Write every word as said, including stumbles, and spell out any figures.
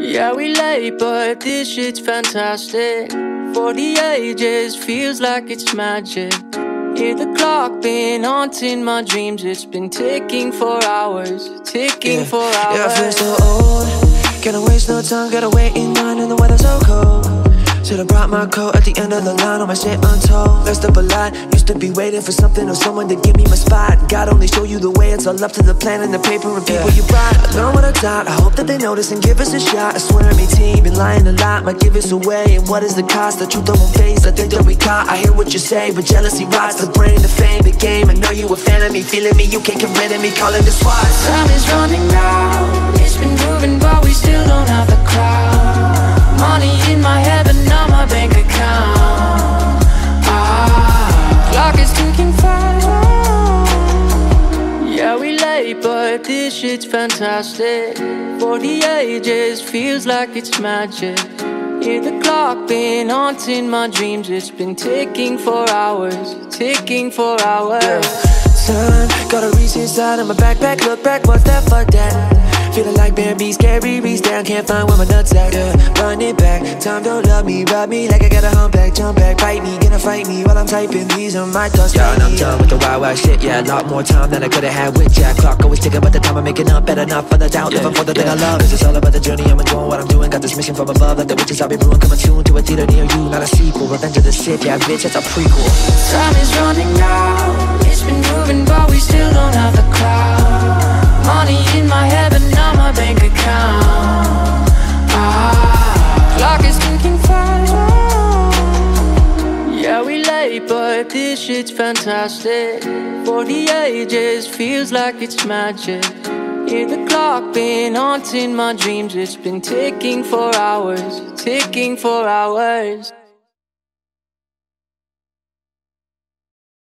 Yeah, we late, but this shit's fantastic. For the ages, feels like it's magic. Hear the clock, been haunting my dreams. It's been ticking for hours, ticking yeah. for hours. Yeah, I feel so old. Can't waste no time, gotta wait in line, and the weather's so cold. Should've brought my coat at the end of the line, all my shit untold. Messed up a lot, used to be waiting for something or someone to give me my spot. God only show you the way, it's all up to the plan and the paper and people yeah. you brought. I learned what I taught, I hope that they notice and give us a shot. I swear I'm eighteen, been lying a lot, might give us away. And what is the cost? The truth I won't face, I think that we caught. I hear what you say, but jealousy rots the brain, the fame, the game. I know you a fan of me, feeling me, you can't get rid of me, calling the SWAT. Time is running out, it's been moving but we still don't have the crowd. Money in my head but not my bank account. Ah, clock is ticking fast. Yeah, we late, but this shit's fantastic. For the ages, feels like it's magic. Hear the clock, been haunting my dreams. It's been ticking for hours, ticking for hours. Yeah. Time, gotta reach inside of my backpack. Look back, what's that, fuck that? Feeling like Bambi, scary, reach down, can't find where my nuts at, yeah. Run it back, time don't love me, rub me like I got a humpback. Jump back, bite me, gonna fight me while I'm typing, these are my thoughts. Yeah, and I'm done with the wild, wild shit, yeah. A lot more time than I could've had with Jack. Clock always ticking, but the time I'm making up, better not for the doubt, yeah, living for the yeah. thing I love. Cause it's all about the journey, I'm enjoying what I'm doing. Got this mission from above, like the witches I'll be brewing. Coming soon to a theater near you, not a sequel. Revenge of the Sith, yeah, bitch, that's a prequel. Time is running out, it's been moving, but we still don't have the cloud. Money in my head, but not my bank account. Ah, clock is ticking fast. Yeah, we late, but this shit's fantastic. For the ages, feels like it's magic. Hear the clock, been haunting my dreams. It's been ticking for hours, ticking for hours.